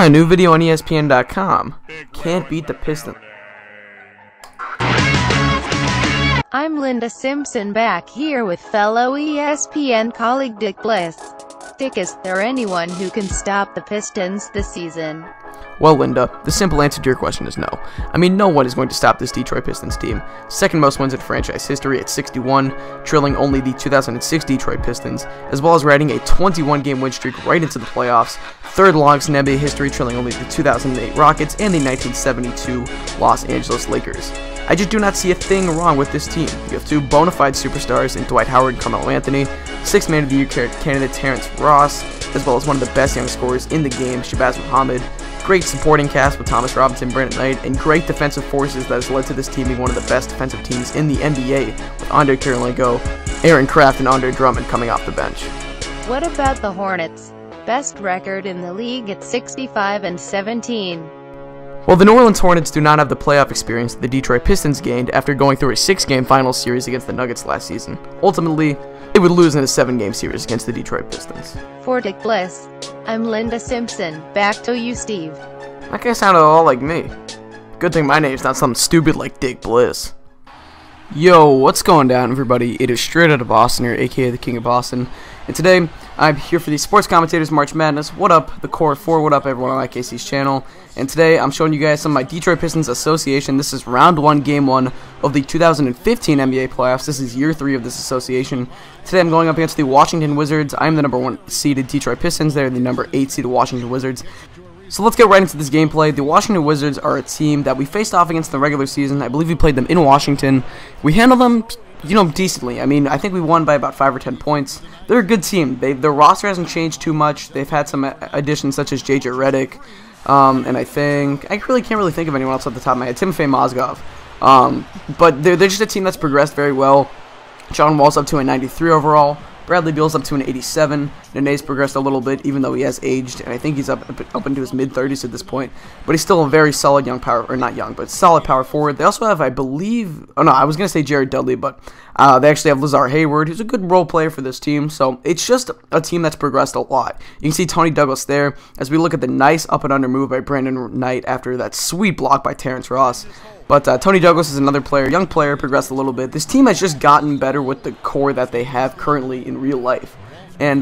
Ah, a new video on ESPN.com. Can't beat the Pistons. I'm Linda Simpson back here with fellow ESPN colleague Dick Bliss. Dick, is there anyone who can stop the Pistons this season? Well, Linda, the simple answer to your question is no. I mean, no one is going to stop this Detroit Pistons team. Second most wins in franchise history at 61, trailing only the 2006 Detroit Pistons, as well as riding a 21-game win streak right into the playoffs, third longest in NBA history, trailing only the 2008 Rockets and the 1972 Los Angeles Lakers. I just do not see a thing wrong with this team. You have two bona fide superstars in Dwight Howard and Carmelo Anthony, Sixth Man of the Year candidate Terrence Ross, as well as one of the best young scorers in the game, Shabazz Muhammad, great supporting cast with Thomas Robinson, Brandon Knight, and great defensive forces that has led to this team being one of the best defensive teams in the NBA, with Andre Kierlingo, Aaron Kraft, and Andre Drummond coming off the bench. What about the Hornets? Best record in the league at 65-17. Well, the New Orleans Hornets do not have the playoff experience that the Detroit Pistons gained after going through a 6-game final series against the Nuggets last season. Ultimately, they would lose in a 7-game series against the Detroit Pistons. For Dick Bliss, I'm Linda Simpson. Back to you, Steve. That guy sounded all like me. Good thing my name's not something stupid like Dick Bliss. Yo, what's going down, everybody? It is Straight Outta Boston, or aka the King of Boston, and today I'm here for the Sports Commentators March Madness. What up, the Core 4? What up, everyone on IKC's channel? And today I'm showing you guys some of my Detroit Pistons Association. This is Round 1, Game 1 of the 2015 NBA Playoffs. This is Year 3 of this association. Today I'm going up against the Washington Wizards. I am the number 1 seeded Detroit Pistons. They're the number 8 seeded Washington Wizards. So let's get right into this gameplay. The Washington Wizards are a team that we faced off against in the regular season. I believe we played them in Washington. We handled them, you know, decently. I mean, I think we won by about 5 or 10 points. They're a good team. Their roster hasn't changed too much. They've had some additions such as J.J. Redick, and I really can't think of anyone else off the top of my head. Timofey Mozgov. But they're just a team that's progressed very well. John Wall's up to a 93 overall. Bradley Beal's up to an 87. Nene's progressed a little bit, even though he has aged, and I think he's up into his mid-30s at this point. But he's still a very solid young power, or not young, but solid power forward. They also have, I believe, oh no, I was gonna say Jared Dudley, but they actually have Lazar Hayward, who's a good role player for this team. So it's just a team that's progressed a lot. You can see Tony Douglas there as we look at the nice up and under move by Brandon Knight after that sweet block by Terrence Ross. But Tony Douglas is another player, young player, progressed a little bit. This team has just gotten better with the core that they have currently in real life. And,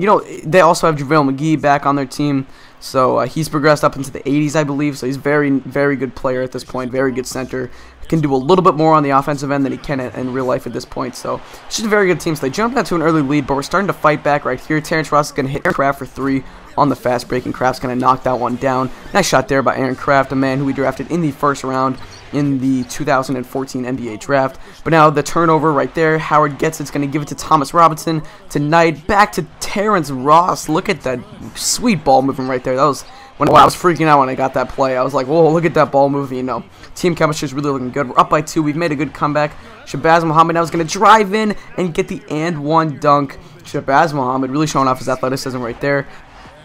you know, they also have JaVale McGee back on their team. So he's progressed up into the 80s, I believe. So he's very, very good player at this point, very good center. Can do a little bit more on the offensive end than he can in real life at this point. So it's just a very good team. So they jumped out to an early lead, but we're starting to fight back right here. Terrence Ross is going to hit Aaron Kraft for 3 on the fast break, and Kraft's going to knock that one down. Nice shot there by Aaron Kraft, a man who we drafted in the first round in the 2014 NBA draft. But now the turnover right there. Howard gets it. It's going to give it to Thomas Robinson. Tonight, back to Terrence Ross. Look at that sweet ball movement right there. That was... Wow, I was freaking out when I got that play. I was like, whoa, look at that ball movie, you know. Team chemistry is really looking good. We're up by 2. We've made a good comeback. Shabazz Muhammad now is going to drive in and get the and one dunk. Shabazz Muhammad really showing off his athleticism right there.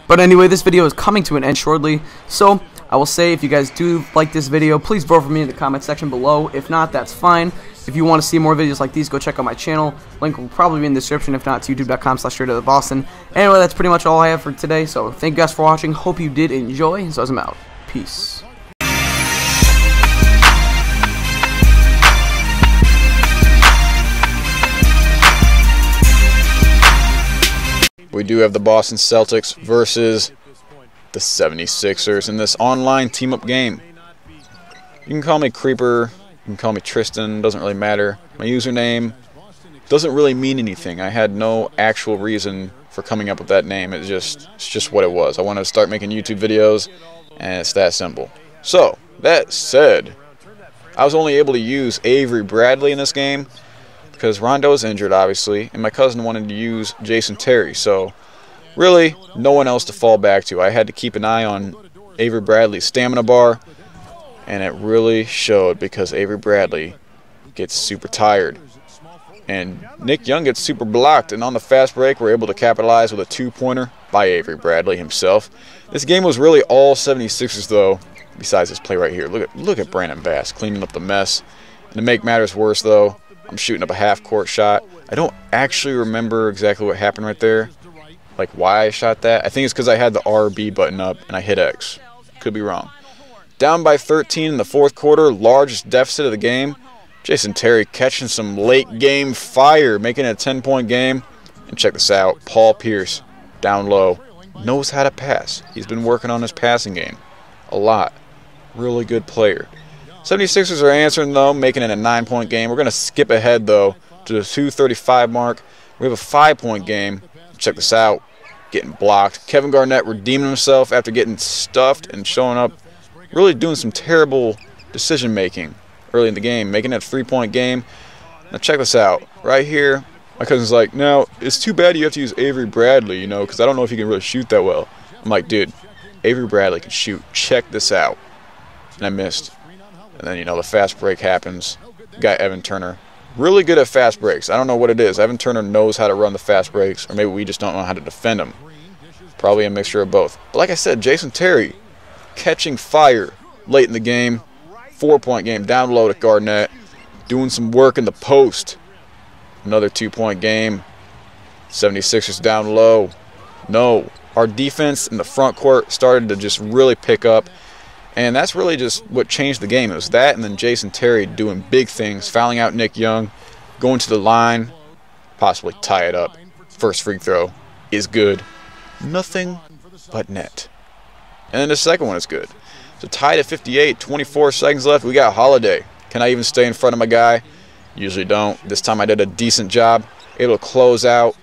But anyway, this video is coming to an end shortly. So I will say, if you guys do like this video, please vote for me in the comment section below. If not, that's fine. If you want to see more videos like these, go check out my channel. Link will probably be in the description. If not, it's youtube.com/straightoutofboston. Anyway, that's pretty much all I have for today. So thank you guys for watching. Hope you did enjoy. So I'm out. Peace. We do have the Boston Celtics versus the 76ers in this online team-up game. You can call me Creeper, you can call me Tristan, doesn't really matter. My username doesn't really mean anything. I had no actual reason for coming up with that name. It's just what it was. I wanted to start making YouTube videos, and it's that simple. So, that said, I was only able to use Avery Bradley in this game because Rondo's injured, obviously, and my cousin wanted to use Jason Terry, so really no one else to fall back to. I had to keep an eye on Avery Bradley's stamina bar, and it really showed because Avery Bradley gets super tired. And Nick Young gets super blocked, and on the fast break, we're able to capitalize with a 2-pointer by Avery Bradley himself. This game was really all 76ers, though, besides this play right here. Look at Brandon Bass cleaning up the mess. And to make matters worse, though, I'm shooting up a half-court shot. I don't actually remember exactly what happened right there. like why I shot that. I think it's because I had the RB button up and I hit X. Could be wrong. Down by 13 in the fourth quarter, largest deficit of the game. Jason Terry catching some late game fire, making it a 10-point game. And check this out, Paul Pierce down low. Knows how to pass. He's been working on his passing game a lot. Really good player. 76ers are answering though, making it a 9-point game. We're going to skip ahead though to the 2:35 mark. We have a 5-point game. Check this out. Getting blocked. Kevin Garnett redeeming himself after getting stuffed and showing up. Really doing some terrible decision making early in the game. Making it a 3-point game. Now check this out. Right here, my cousin's like, no, it's too bad you have to use Avery Bradley, you know, because I don't know if he can really shoot that well. I'm like, dude, Avery Bradley can shoot. Check this out. And I missed. And then, you know, the fast break happens. Guy Evan Turner. Really good at fast breaks. I don't know what it is. Evan Turner knows how to run the fast breaks, or maybe we just don't know how to defend him. Probably a mixture of both. But like I said, Jason Terry catching fire late in the game. 4-point game down low to Garnett. Doing some work in the post. Another 2-point game. 76ers down low. No. Our defense in the front court started to just really pick up. And that's really just what changed the game. It was that and then Jason Terry doing big things, fouling out Nick Young, going to the line, possibly tie it up. First free throw is good. Nothing but net. And then the second one is good. So tied at 58, 24 seconds left. We got Holiday. Can I even stay in front of my guy? Usually don't. This time I did a decent job. Able to close out,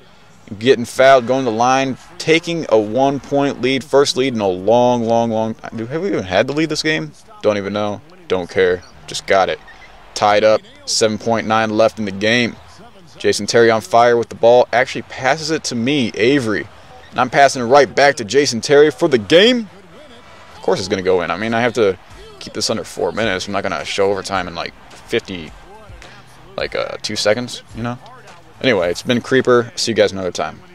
getting fouled, going to the line, taking a 1-point lead, first lead in a long time. Have we even had the lead this game? Don't even know. Don't care. Just got it. Tied up. 7.9 left in the game. Jason Terry on fire with the ball. Actually passes it to me, Avery. And I'm passing it right back to Jason Terry for the game. Of course it's going to go in. I mean, I have to keep this under 4 minutes. I'm not going to show overtime in like 2 seconds, you know? Anyway, it's been Creeper. See you guys another time.